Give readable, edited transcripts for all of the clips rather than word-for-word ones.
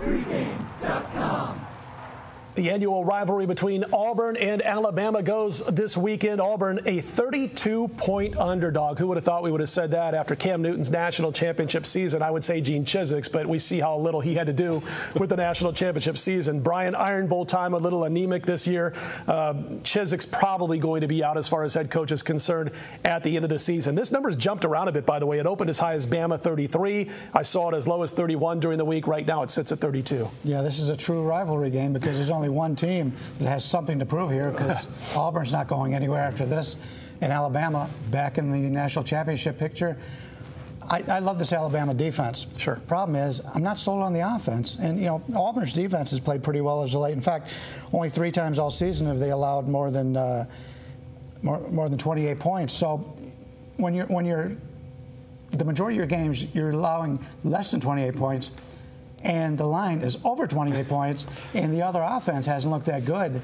pregame.com. The annual rivalry between Auburn and Alabama goes this weekend. Auburn, a 32-point underdog. Who would have thought we would have said that after Cam Newton's national championship season? I would say Gene Chizik's, but we see how little he had to do with the national championship season. Brian, Iron Bowl time, a little anemic this year. Chizik's probably going to be out as far as head coach is concerned at the end of the season. This number's jumped around a bit, by the way. It opened as high as Bama 33. I saw it as low as 31 during the week. Right now it sits at 32. Yeah, this is a true rivalry game because there's only one team that has something to prove here, because Auburn's not going anywhere after this, and Alabama back in the national championship picture. I love this Alabama defense. Sure. Problem is, I'm not sold on the offense, and you know Auburn's defense has played pretty well as of late. In fact, only 3 times all season have they allowed more than 28 points. So when you're the majority of your games you're allowing less than 28 points. And the line is over 28 points, and the other offense hasn't looked that good.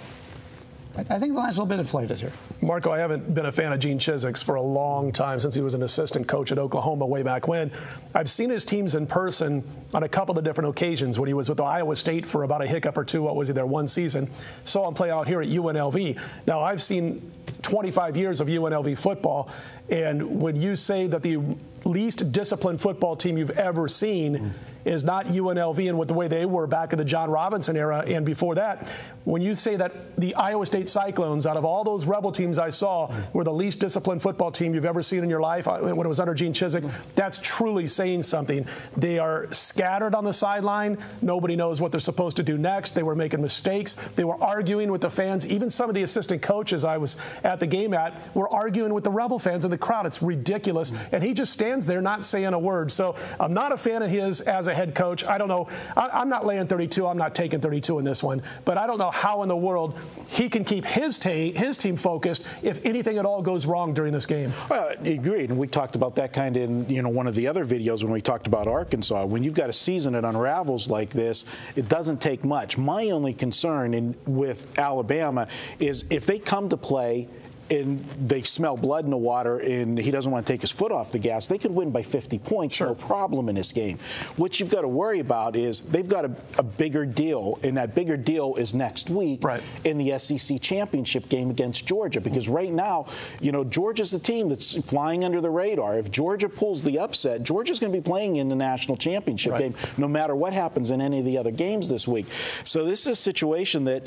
I think the line's a little bit inflated here. Marco, I haven't been a fan of Gene Chizik for a long time, since he was an assistant coach at Oklahoma way back when. I've seen his teams in person on a couple of different occasions when he was with Iowa State for about a hiccup or two. What was he there? One season. Saw him play out here at UNLV. Now, I've seen 25 years of UNLV football, and when you say that the least disciplined football team you've ever seen is not UNLV and with the way they were back in the John Robinson era and before that, when you say that the Iowa State Cyclones, out of all those Rebel teams I saw, were the least disciplined football team you've ever seen in your life when it was under Gene Chizik, that's truly saying something. They are scattered on the sideline. Nobody knows what they're supposed to do next. They were making mistakes. They were arguing with the fans. Even some of the assistant coaches I was at the game at were arguing with the Rebel fans in the crowd. It's ridiculous. And he just stands there not saying a word. So I'm not a fan of his as a head coach. I don't know. I'm not laying 32. I'm not taking 32 in this one. But I don't know how in the world he can keep his team focused if anything at all goes wrong during this game. Well, agreed. And we talked about that kind of in one of the other videos when we talked about Arkansas. When you've got a season that unravels like this, it doesn't take much. My only concern with Alabama is if they come to play and they smell blood in the water and he doesn't want to take his foot off the gas, they could win by 50 points, no problem in this game. What you've got to worry about is they've got a bigger deal, and that bigger deal is next week in the SEC championship game against Georgia, because right now, Georgia's the team that's flying under the radar. If Georgia pulls the upset, Georgia's going to be playing in the national championship game no matter what happens in any of the other games this week. So this is a situation that,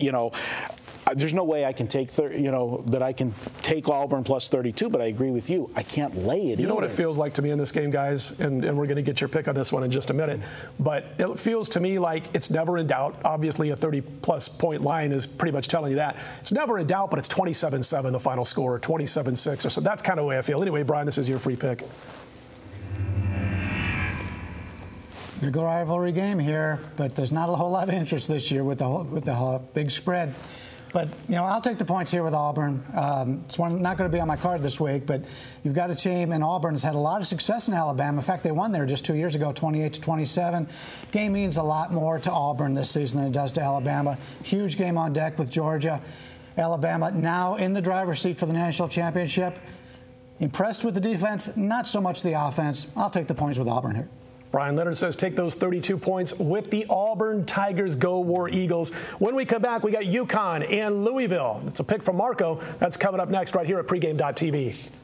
there's no way I can take, that I can take Auburn plus 32, but I agree with you. I can't lay it. You know what it feels like to me in this game, guys, and we're going to get your pick on this one in just a minute, but it feels to me like it's never in doubt. Obviously, a 30-plus point line is pretty much telling you that. It's never in doubt, but it's 27-7, the final score, or 27-6, or so. That's kind of the way I feel. Anyway, Brian, this is your free pick. Big rivalry game here, but there's not a whole lot of interest this year with the big spread. But, I'll take the points here with Auburn. It's one not going to be on my card this week, but you've got a team, and Auburn's had a lot of success in Alabama. In fact, they won there just 2 years ago, 28-27. Game means a lot more to Auburn this season than it does to Alabama. Huge game on deck with Georgia. Alabama now in the driver's seat for the national championship. Impressed with the defense, not so much the offense. I'll take the points with Auburn here. Brian Leonard says take those 32 points with the Auburn Tigers. Go War Eagles. When we come back, we got UConn and Louisville. It's a pick from Marco. That's coming up next right here at pregame.tv.